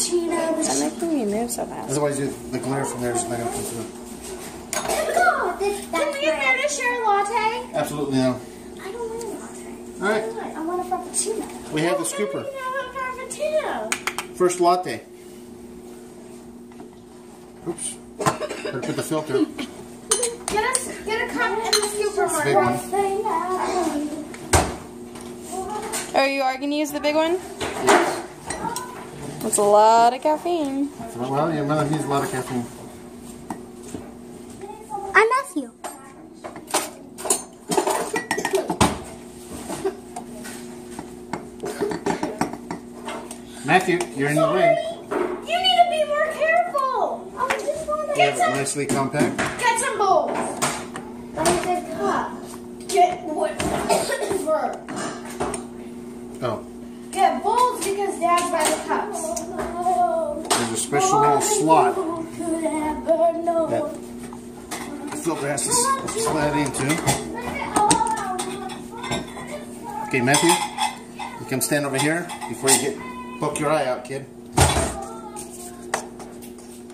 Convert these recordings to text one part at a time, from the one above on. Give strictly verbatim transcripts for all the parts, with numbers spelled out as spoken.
I make them in there somehow. Otherwise, the glare from there is not going to come through. Oh my God! This, Can we get there to share a latte? Absolutely no. I don't want a latte. All right. I, want, I want a frappuccino. We have the scooper. I want a frappuccino. First latte. Oops. Better put the filter. Get us, get a cup in the scooper. Oh, you are going to use the big one? Yes. That's a lot of caffeine. Well, your mother needs a lot of caffeine. I'm Matthew. Matthew, you're in the way. You need to be more careful. I just want to get some. Nicely compact. Get some bowls. I said cup. Get whatever. Oh. Get bowls because Dad's by the cups. There's a special little slot that the filter has to slide into. Okay, Matthew, you come stand over here before you get poke your eye out, kid.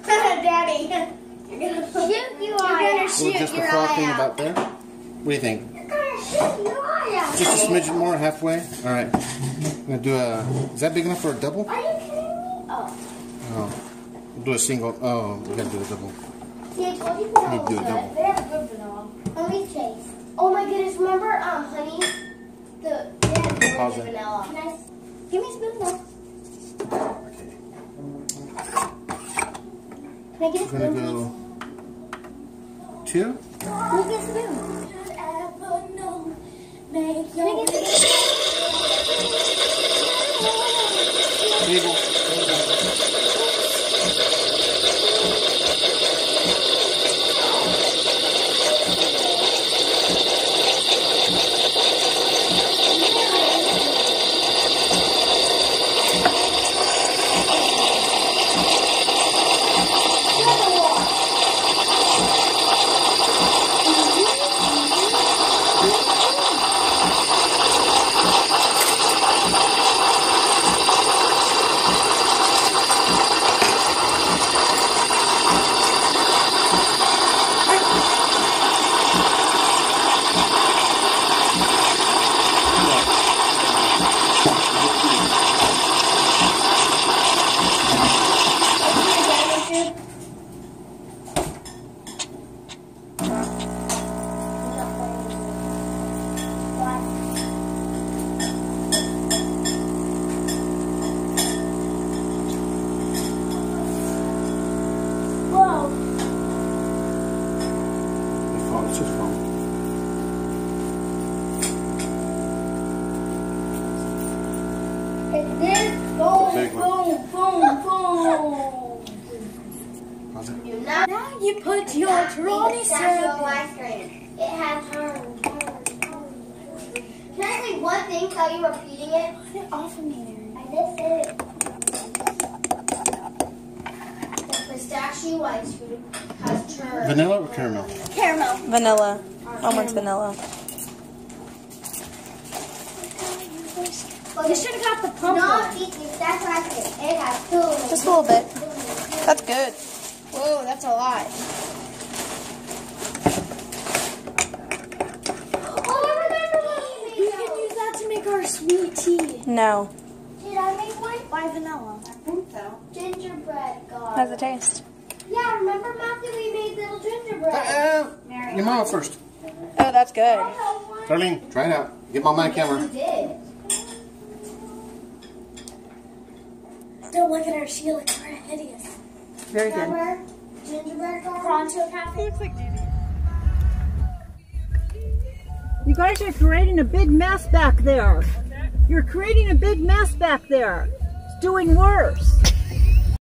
Daddy, you're gonna shoot your eye out. We'll just the frog thing about there. What do you think? Just a smidgen more, halfway. All right. I'm gonna do a. Is that big enough for a double? Are you kidding me? Oh. Oh. We'll do a single. Oh, we gotta do a double. See, I told you we need to do a double. They have good vanilla. Let me taste. Oh my goodness! Remember, um, honey, the they have really good vanilla. Can I? Give me a spoonful. Okay. Can I get a spoon? We're gonna go two. Can we get a spoon? Table. Table. You put your Trony syrup. It has harm. Can I say one thing while you're repeating it? Put it off of me. I just said it. The pistachio ice cream has churn. Vanilla or caramel? Caramel. Vanilla. Almost vanilla. Well, you should have got the pumpkin. No, see, that's what I said. It has two. Just a little bit. That's good. Whoa, that's a lot. Oh, we can use that to make our sweet tea. No. Did I make one? Why vanilla? I think so. Gingerbread, God. How's it taste? Yeah, remember, Matthew, we made little gingerbread. Uh, uh, your mom first. Oh, that's good. Darlene, try it out. Get mom on the camera. Yes, you did. Don't look at her. She looks kind of hideous. Very good. Gingerbread, gingerbread pronto cafe. You guys are creating a big mess back there. You're creating a big mess back there. It's doing worse.